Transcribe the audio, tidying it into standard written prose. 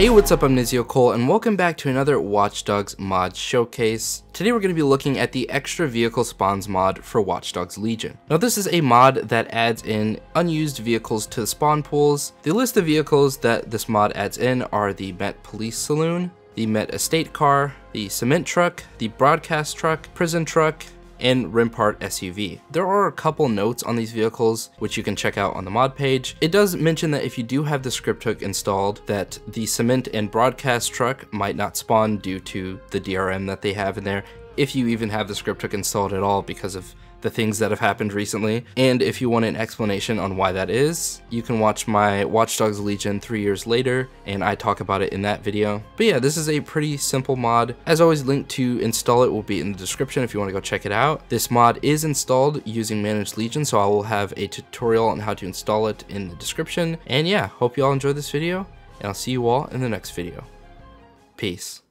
Hey, what's up? I'm Nizio Cole and welcome back to another Watch Dogs mod showcase. Today we're going to be looking at the Extra Vehicle Spawns mod for Watch Dogs Legion. Now this is a mod that adds in unused vehicles to the spawn pools. The list of vehicles that this mod adds in are the Met Police Saloon, the Met Estate Car, the Cement Truck, the Broadcast Truck, Prison Truck, and Rimpart SUV. There are a couple notes on these vehicles which you can check out on the mod page. It does mention that if you do have the script hook installed, that the Cement and Broadcast Truck might not spawn due to the DRM that they have in there, if you even have the script hook installed at all because of the things that have happened recently. And if you want an explanation on why that is, you can watch my Watch Dogs Legion 3 years later, and I talk about it in that video. But yeah, this is a pretty simple mod. As always, link to install it will be in the description if you want to go check it out. This mod is installed using Managed Legion, so I will have a tutorial on how to install it in the description. And yeah, hope you all enjoyed this video, and I'll see you all in the next video. Peace.